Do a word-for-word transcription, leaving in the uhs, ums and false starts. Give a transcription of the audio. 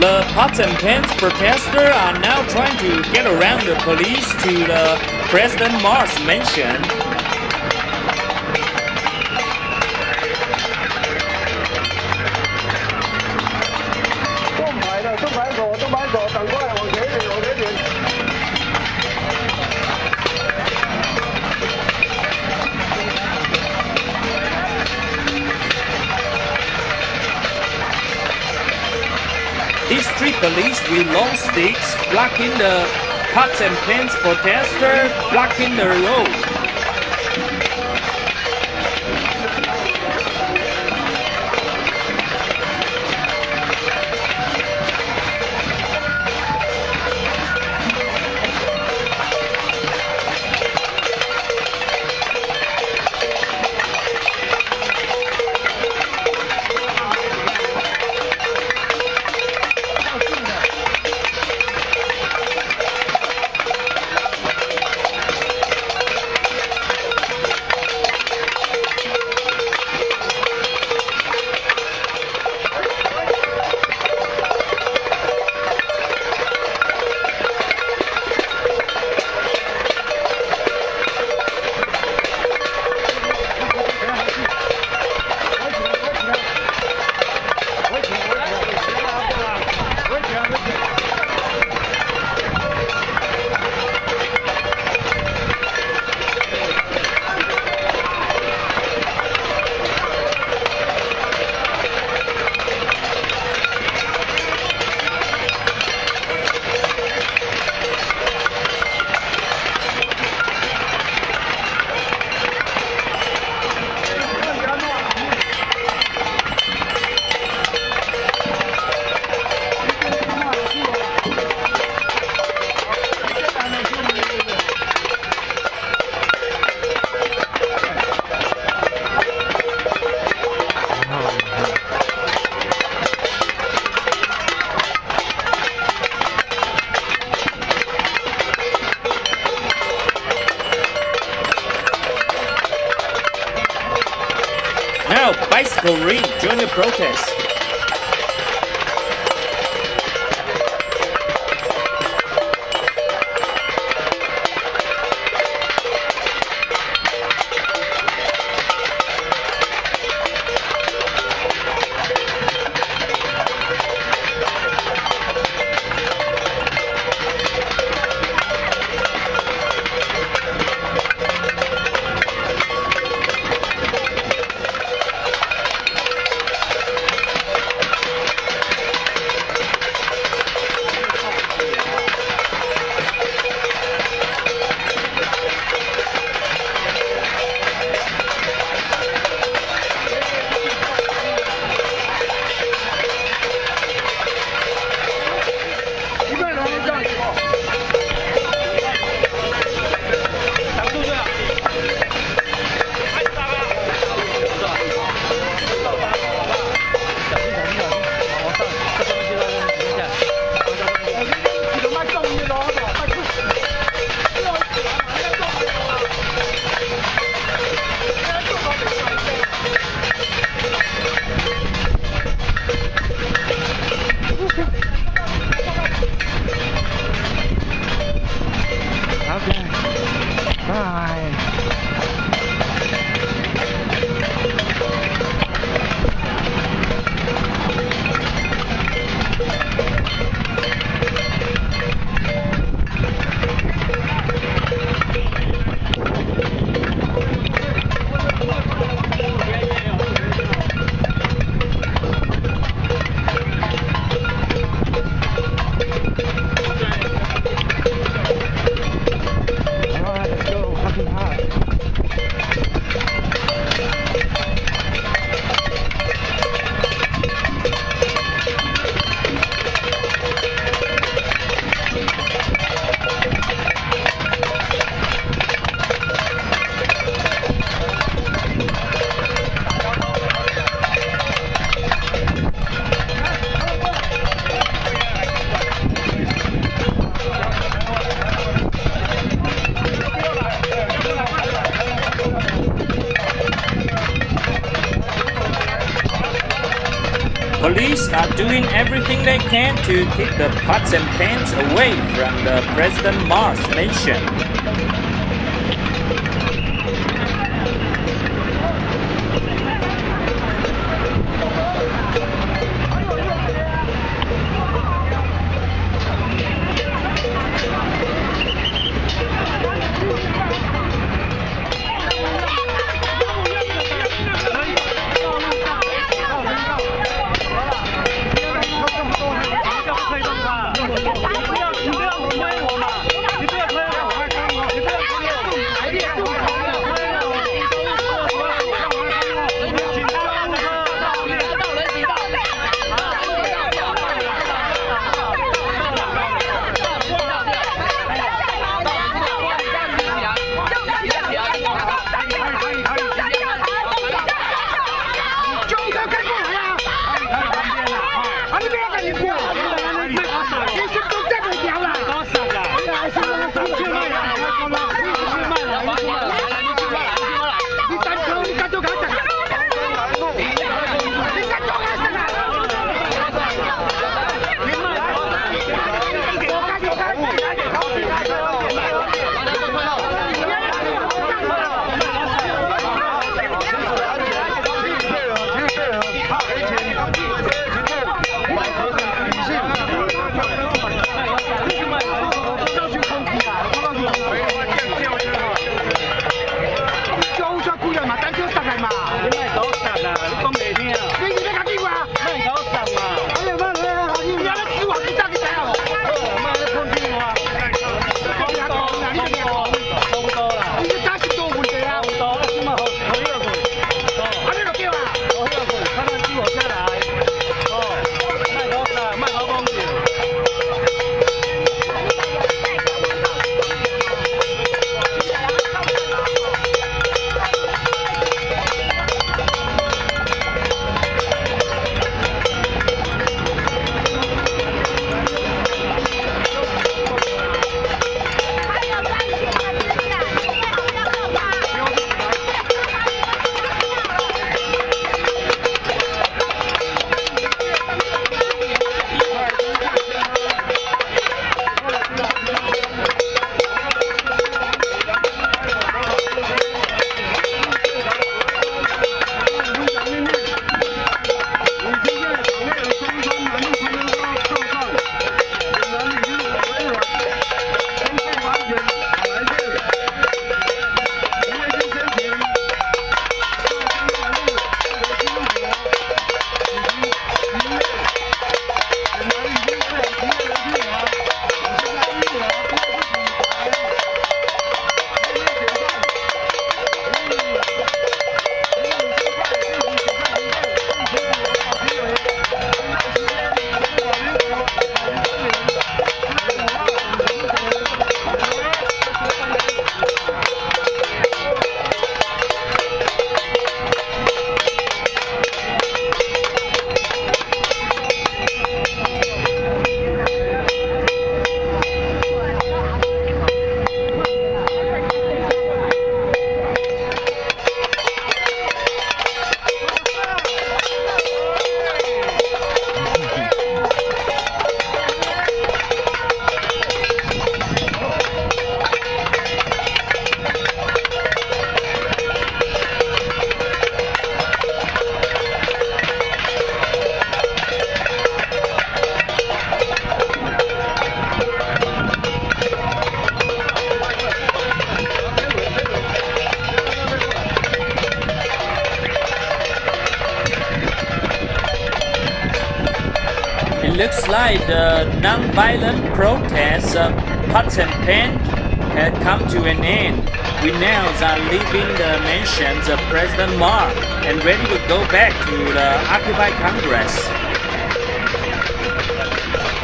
The pots and pans protesters are now trying to get around the police to the President Ma's mansion. District police with long sticks blocking the pots and pans protesters, blocking the road. Now, bicycle ring during the protest. Democrats are doing everything they can to keep the pots and pans away from the President Ma's nation. Looks like the non-violent protests of pots and pans have come to an end. We now are leaving the mansions of President Ma and ready to go back to the Occupy Congress.